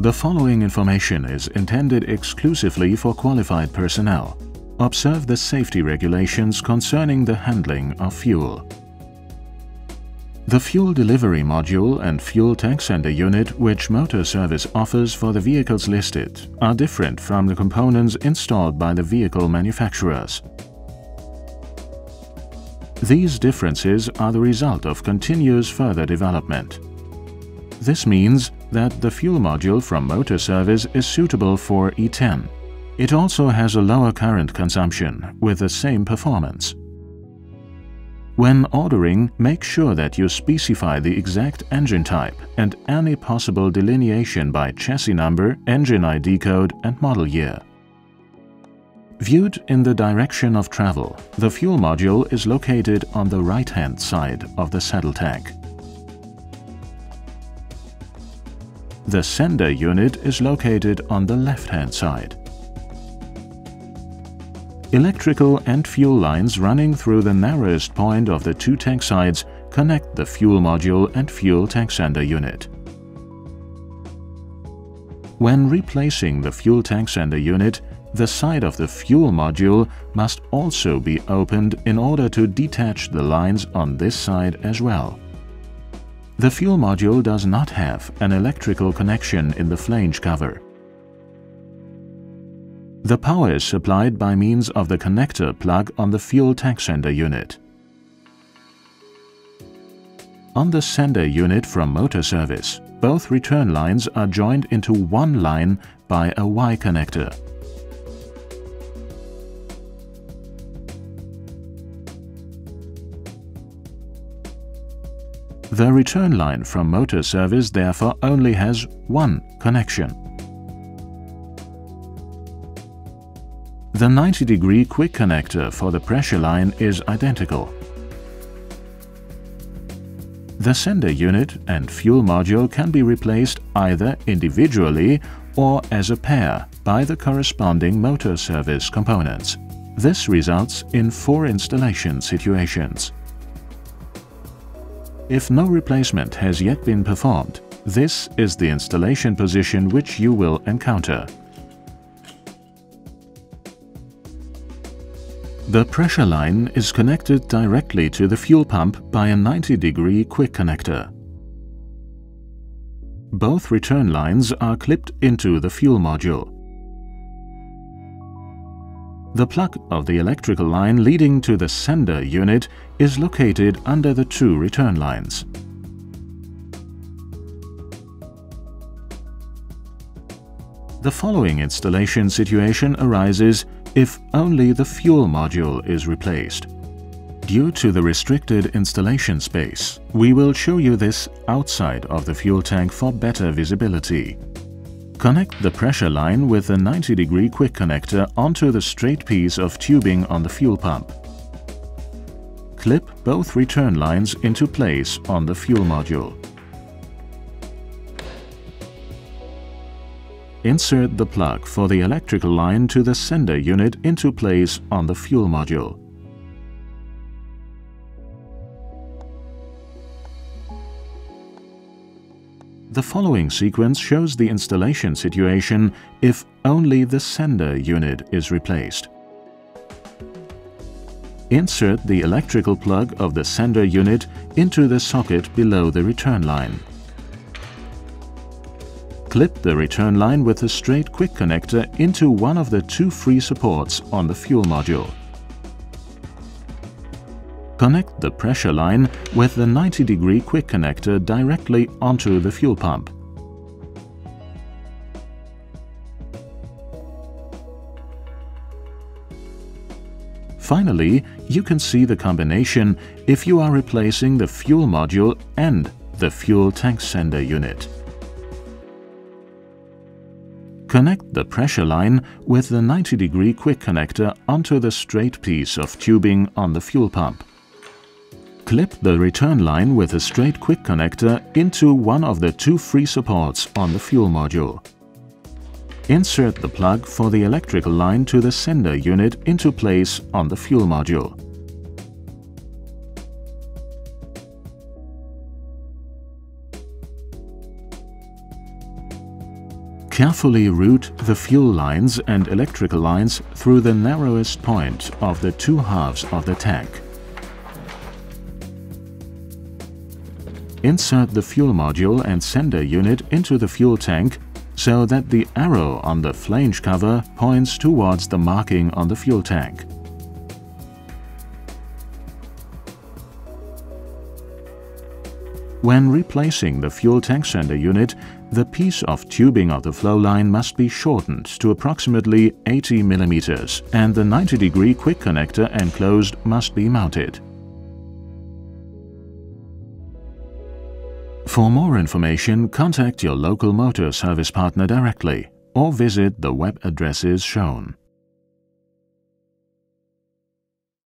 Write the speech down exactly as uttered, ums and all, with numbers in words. The following information is intended exclusively for qualified personnel. Observe the safety regulations concerning the handling of fuel. The fuel delivery module and fuel tank sender unit which Motor Service offers for the vehicles listed are different from the components installed by the vehicle manufacturers. These differences are the result of continuous further development. This means that the fuel module from Motor Service is suitable for E ten. It also has a lower current consumption with the same performance. When ordering, make sure that you specify the exact engine type and any possible delineation by chassis number, engine I D code and model year. Viewed in the direction of travel, the fuel module is located on the right-hand side of the saddle tank. The sender unit is located on the left-hand side. Electrical and fuel lines running through the narrowest point of the two tank sides connect the fuel module and fuel tank sender unit. When replacing the fuel tank sender unit, the side of the fuel module must also be opened in order to detach the lines on this side as well. The fuel module does not have an electrical connection in the flange cover. The power is supplied by means of the connector plug on the fuel tank sender unit. On the sender unit from Motor Service, both return lines are joined into one line by a Y connector. The return line from Motor Service therefore only has one connection. The ninety degree quick connector for the pressure line is identical. The sender unit and fuel module can be replaced either individually or as a pair by the corresponding Motor Service components. This results in four installation situations. If no replacement has yet been performed, this is the installation position which you will encounter. The pressure line is connected directly to the fuel pump by a ninety degree quick connector. Both return lines are clipped into the fuel module. The plug of the electrical line leading to the sender unit is located under the two return lines. The following installation situation arises if only the fuel module is replaced. Due to the restricted installation space, we will show you this outside of the fuel tank for better visibility. Connect the pressure line with the ninety degree quick connector onto the straight piece of tubing on the fuel pump. Clip both return lines into place on the fuel module. Insert the plug for the electrical line to the sender unit into place on the fuel module. The following sequence shows the installation situation if only the sender unit is replaced. Insert the electrical plug of the sender unit into the socket below the return line. Clip the return line with a straight quick connector into one of the two free supports on the fuel module. Connect the pressure line with the ninety degree quick connector directly onto the fuel pump. Finally, you can see the combination if you are replacing the fuel module and the fuel tank sender unit. Connect the pressure line with the ninety degree quick connector onto the straight piece of tubing on the fuel pump. Clip the return line with a straight quick connector into one of the two free supports on the fuel module. Insert the plug for the electrical line to the sender unit into place on the fuel module. Carefully route the fuel lines and electrical lines through the narrowest point of the two halves of the tank. Insert the fuel module and sender unit into the fuel tank so that the arrow on the flange cover points towards the marking on the fuel tank. When replacing the fuel tank sender unit, the piece of tubing of the flow line must be shortened to approximately eighty millimeters, and the ninety degree quick connector enclosed must be mounted. For more information, contact your local motor service partner directly or visit the web addresses shown.